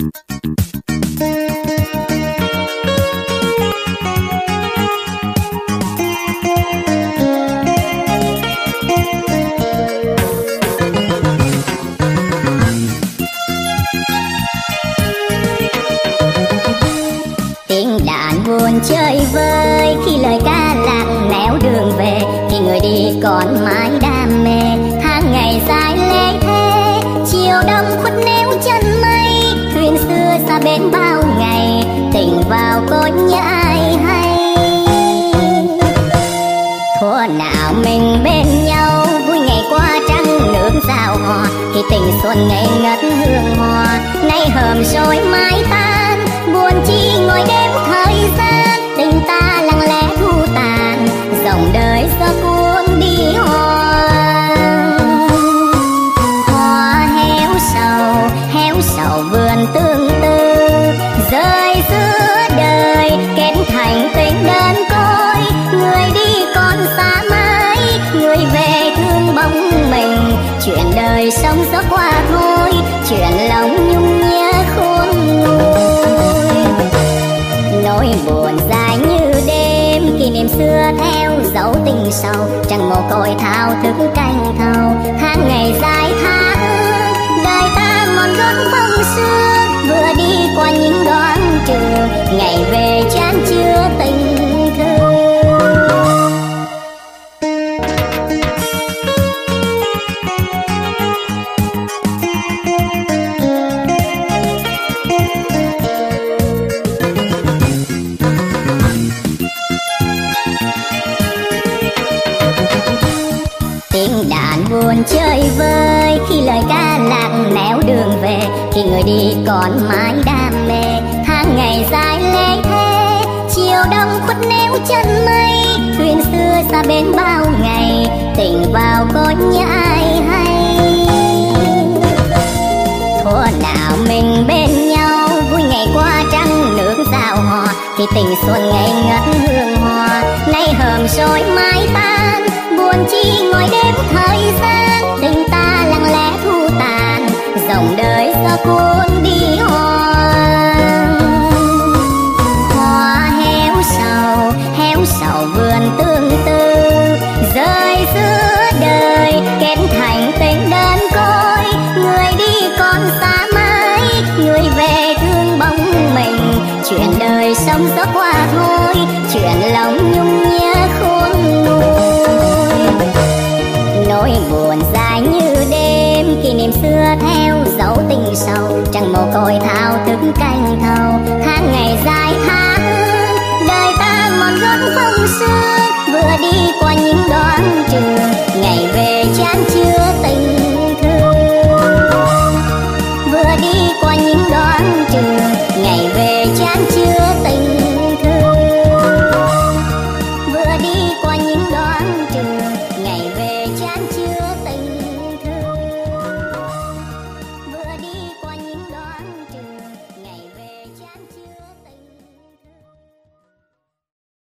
Tiếng đàn buồn chơi vơi khi lời ca lạc léo đường về, khi người đi còn mãi đam mê tháng ngày dài lê thế. Chiều đông khuất neo chân mây, thuyền xưa xa bến bao ngày, tình vào côn nhã ai hay. Thuở nào mình bên nhau vui ngày qua trăng nước giao hò, khi tình xuân ngây ngất hương hoa nay hờm rồi mãi tan. Buồn chi ngồi đêm thời gian, tình ta lặng lẽ thu tàn, dòng đời xưa cuốn đi hoa héo sầu vườn tương tư rơi giữa đời kết thành tình đơn côi. Người đi còn xa mãi, người về thương bóng mình, chuyện đời sống gió qua thôi, chuyện lòng nhung nhớ khôn nỗi buồn dài như đêm. Kỷ niệm xưa theo dấu tình sâu, chẳng mồ côi thao thức canh thâu tháng ngày dài tháng. Đời ta mòn gót bông xưa vừa đi qua những đoạn trường, ngày về chán chưa tình thương. Tiếng đàn buồn chơi vơi khi lời ca lạc léo đường về, khi người đi còn mãi đam mê tháng ngày dài lê thế. Chiều đông khuất neo chân mây, thuyền xưa xa bến bao ngày, tình vào côn nhã ai hay. Thuở nào mình bên nhau vui ngày qua trăng nước giao hò, khi tình xuân ngây ngất hương hoa nay hờm rồi mãi tan. Buồn chi ngồi đêm thời gian, tình ta lặng lẽ thu tàn, dòng đời xưa cuốn đi hoa héo sầu vườn tương tư rơi giữa đời kết thành tình đơn côi. Người đi còn xa mãi, người về thương bóng mình, chuyện đời sống gió qua thôi, chuyện lòng nhung nhớ khôn nguôi. Nỗi buồn dài như đêm, kỷ niệm xưa theo dấu tình sâu, chẳng mồ côi thao thức canh thâu tháng ngày dài tháng. Đời ta mòn gót bông xưa vừa đi qua những đoạn trường, ngày về chán chưa tình thương. Vừa đi qua những đoạn trường, ngày về chán chưa tình